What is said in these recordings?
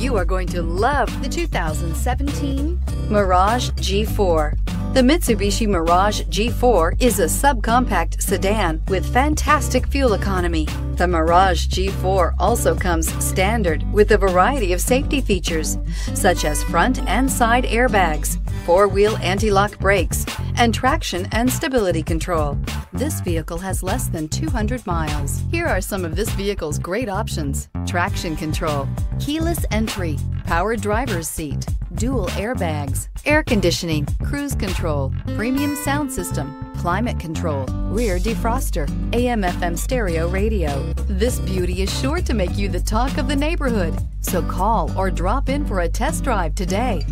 You are going to love the 2017 Mirage G4. The Mitsubishi Mirage G4 is a subcompact sedan with fantastic fuel economy. The Mirage G4 also comes standard with a variety of safety features, such as front and side airbags, four-wheel anti-lock brakes, and traction and stability control. This vehicle has less than 200 miles. Here are some of this vehicle's great options: traction control, keyless entry, power driver's seat, dual airbags, air conditioning, cruise control, premium sound system, climate control, rear defroster, AM/FM stereo radio. This beauty is sure to make you the talk of the neighborhood, so call or drop in for a test drive today.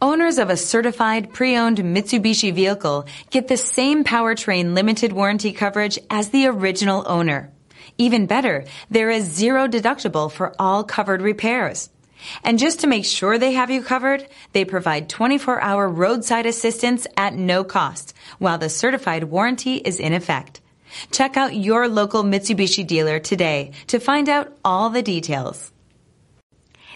Owners of a certified pre-owned Mitsubishi vehicle get the same powertrain limited warranty coverage as the original owner. Even better, there is zero deductible for all covered repairs. And just to make sure they have you covered, they provide 24-hour roadside assistance at no cost, while the certified warranty is in effect. Check out your local Mitsubishi dealer today to find out all the details.